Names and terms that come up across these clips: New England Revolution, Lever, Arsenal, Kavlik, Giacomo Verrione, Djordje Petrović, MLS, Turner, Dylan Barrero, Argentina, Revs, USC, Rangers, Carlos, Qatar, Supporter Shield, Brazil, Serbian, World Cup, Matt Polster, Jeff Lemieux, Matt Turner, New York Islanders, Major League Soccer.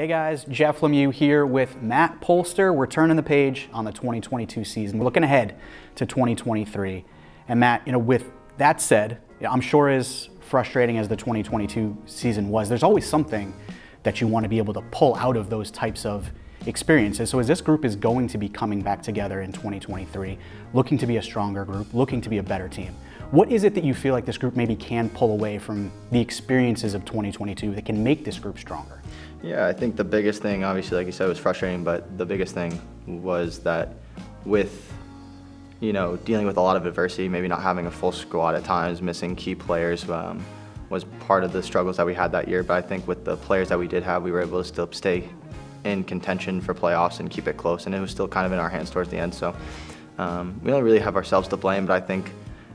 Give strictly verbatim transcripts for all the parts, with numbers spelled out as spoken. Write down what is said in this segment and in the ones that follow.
Hey guys, Jeff Lemieux here with Matt Polster. We're turning the page on the twenty twenty-two season. We're looking ahead to twenty twenty-three. And Matt, you know, with that said, I'm sure as frustrating as the twenty twenty-two season was, there's always something that you want to be able to pull out of those types of experiences. So as this group is going to be coming back together in twenty twenty-three, looking to be a stronger group, looking to be a better team, what is it that you feel like this group maybe can pull away from the experiences of twenty twenty-two that can make this group stronger? Yeah, I think the biggest thing, obviously, like you said, was frustrating, but the biggest thing was that with, you know, dealing with a lot of adversity, maybe not having a full squad at times, missing key players um, was part of the struggles that we had that year. But I think with the players that we did have, we were able to still stay in contention for playoffs and keep it close, and it was still kind of in our hands towards the end. So um, we don't really have ourselves to blame, but I think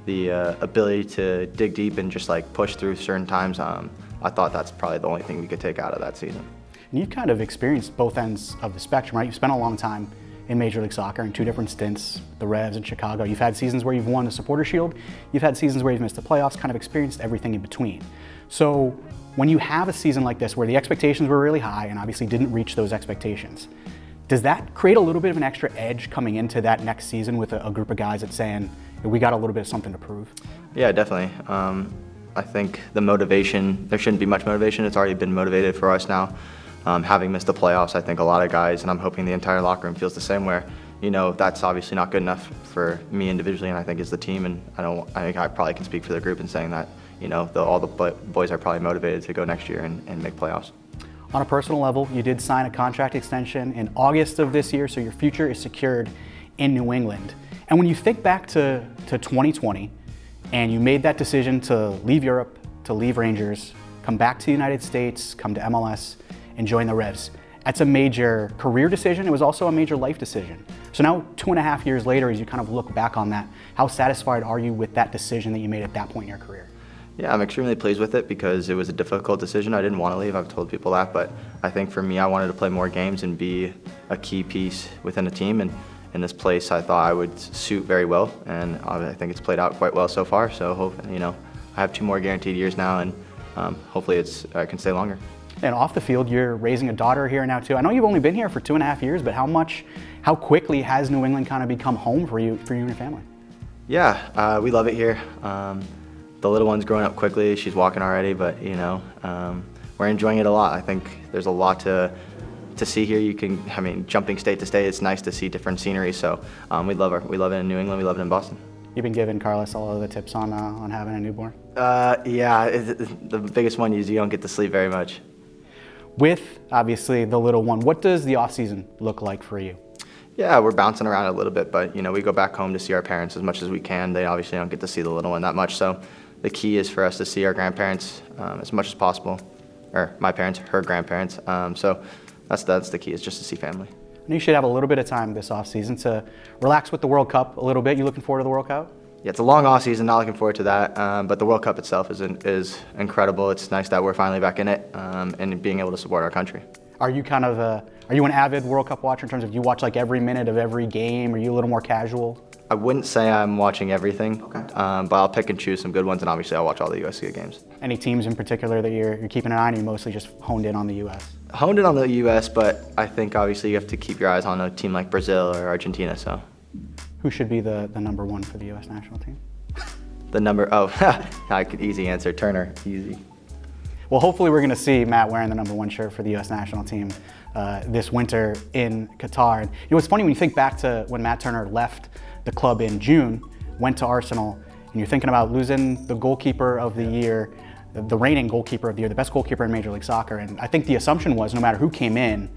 the uh, ability to dig deep and just like push through certain times, um, I thought that's probably the only thing we could take out of that season. And you've kind of experienced both ends of the spectrum, right? You've spent a long time in Major League Soccer in two different stints, the Revs in Chicago. You've had seasons where you've won the Supporter Shield. You've had seasons where you've missed the playoffs, kind of experienced everything in between. So when you have a season like this where the expectations were really high and obviously didn't reach those expectations, does that create a little bit of an extra edge coming into that next season with a, a group of guys that's saying, we got a little bit of something to prove? Yeah, definitely. Um, I think the motivation, there shouldn't be much motivation. It's already been motivated for us now. Um, having missed the playoffs, I think a lot of guys, and I'm hoping the entire locker room feels the same, where, you know, that's obviously not good enough for me individually, and I think as the team, and I don't, I think I probably can speak for the group in saying that, you know, the, all the boys are probably motivated to go next year and, and make playoffs. On a personal level, you did sign a contract extension in August of this year, so your future is secured in New England. And when you think back to, to twenty twenty, and you made that decision to leave Europe, to leave Rangers, come back to the United States, come to M L S, and join the Revs. That's a major career decision. It was also a major life decision. So now two and a half years later, as you kind of look back on that, how satisfied are you with that decision that you made at that point in your career? Yeah, I'm extremely pleased with it because it was a difficult decision. I didn't want to leave. I've told people that, but I think for me, I wanted to play more games and be a key piece within a team. And in this place, I thought I would suit very well, and I think it's played out quite well so far. So, hope, you know, I have two more guaranteed years now, and um, hopefully it's I can stay longer. And off the field, you're raising a daughter here now too. I know you've only been here for two and a half years, but how much, how quickly has New England kind of become home for you, for you and your family? Yeah, uh, we love it here. Um, The little one's growing up quickly. She's walking already, but you know, um, we're enjoying it a lot. I think there's a lot to to see here. You can, I mean, jumping state to state, it's nice to see different scenery. So um, we love our, we love it in New England. We love it in Boston. You've been giving Carlos all of the tips on uh, on having a newborn. Uh, yeah, it, it, the biggest one is you don't get to sleep very much. With obviously the little one, what does the off season look like for you? Yeah, we're bouncing around a little bit, but you know, we go back home to see our parents as much as we can. They obviously don't get to see the little one that much, so. The key is for us to see our grandparents um, as much as possible, or my parents, her grandparents. Um, so that's that's the key, is just to see family. And you should have a little bit of time this off season to relax with the World Cup a little bit. You looking forward to the World Cup? Yeah, it's a long off season. Not looking forward to that. Um, but the World Cup itself is in, is incredible. It's nice that we're finally back in it um, and being able to support our country. Are you kind of a, are you an avid World Cup watcher in terms of you watch like every minute of every game? Are you a little more casual? I wouldn't say I'm watching everything, okay. um, but I'll pick and choose some good ones, and obviously I'll watch all the U S C games. Any teams in particular that you're, you're keeping an eye on, or you're mostly just honed in on the U S? Honed in on the U S, but I think obviously you have to keep your eyes on a team like Brazil or Argentina, so. Who should be the, the number one for the U S national team? The number, oh, I could easy answer, Turner, easy. Well, hopefully we're going to see Matt wearing the number one shirt for the U S national team uh, this winter in Qatar. And you know, it's funny when you think back to when Matt Turner left the club in June, went to Arsenal, and you're thinking about losing the goalkeeper of the year, the reigning goalkeeper of the year, the best goalkeeper in Major League Soccer, and I think the assumption was no matter who came in,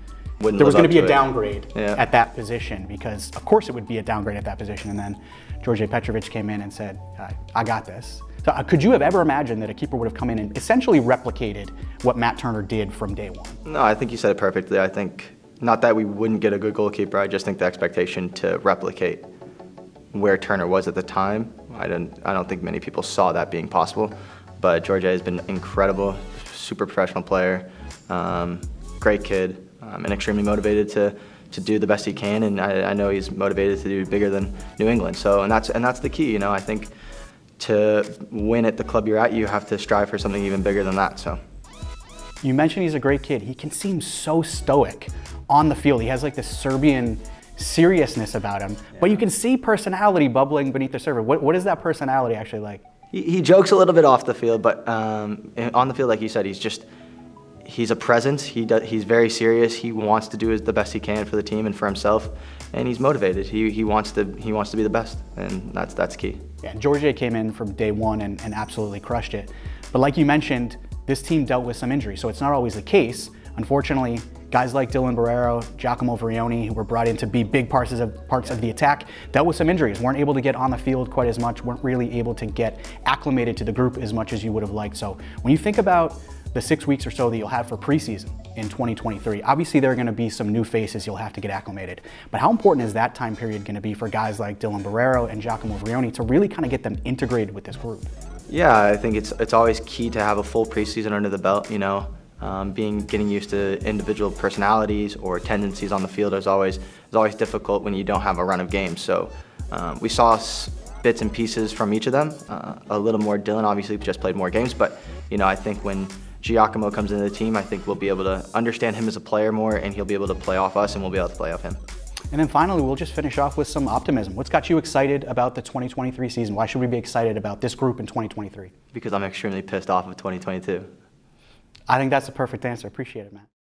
Wouldn't there was going to be a downgrade yeah. at that position, because of course it would be a downgrade at that position, and then Djordje Petrović came in and said, I, I got this. So uh, could you have ever imagined that a keeper would have come in and essentially replicated what Matt Turner did from day one? No, I think you said it perfectly. I think, not that we wouldn't get a good goalkeeper, I just think the expectation to replicate where Turner was at the time, I didn't. I don't think many people saw that being possible. But Djordje has been incredible, super professional player, um, great kid, um, and extremely motivated to to do the best he can. And I, I know he's motivated to do bigger than New England. So, and that's and that's the key. You know, I think to win at the club you're at, you have to strive for something even bigger than that. So. You mentioned he's a great kid. He can seem so stoic on the field. He has like this Serbian seriousness about him, yeah. But you can see personality bubbling beneath the surface. What, what is that personality actually like? He, he jokes a little bit off the field, but um, on the field, like you said, he's just, he's a presence. He does, he's very serious. He wants to do the best he can for the team and for himself, and he's motivated. He, he, wants, to, he wants to be the best, and that's, that's key. Yeah, Djordje came in from day one and, and absolutely crushed it. But like you mentioned, this team dealt with some injuries, so it's not always the case. Unfortunately, guys like Dylan Barrero, Giacomo Verrione, who were brought in to be big parts of, parts of the attack, dealt with some injuries, weren't able to get on the field quite as much, weren't really able to get acclimated to the group as much as you would have liked. So when you think about the six weeks or so that you'll have for preseason in twenty twenty-three, obviously there are going to be some new faces you'll have to get acclimated. But how important is that time period going to be for guys like Dylan Barrero and Giacomo Verrione to really kind of get them integrated with this group? Yeah, I think it's, it's always key to have a full preseason under the belt, you know. Um, being getting used to individual personalities or tendencies on the field is always is always difficult when you don't have a run of games. So um, we saw s bits and pieces from each of them. Uh, a little more Dylan, obviously, just played more games. But you know, I think when Giacomo comes into the team, I think we'll be able to understand him as a player more, and he'll be able to play off us, and we'll be able to play off him. And then finally, we'll just finish off with some optimism. What's got you excited about the twenty twenty-three season? Why should we be excited about this group in twenty twenty-three? Because I'm extremely pissed off of twenty twenty-two. I think that's the perfect answer. Appreciate it, Matt.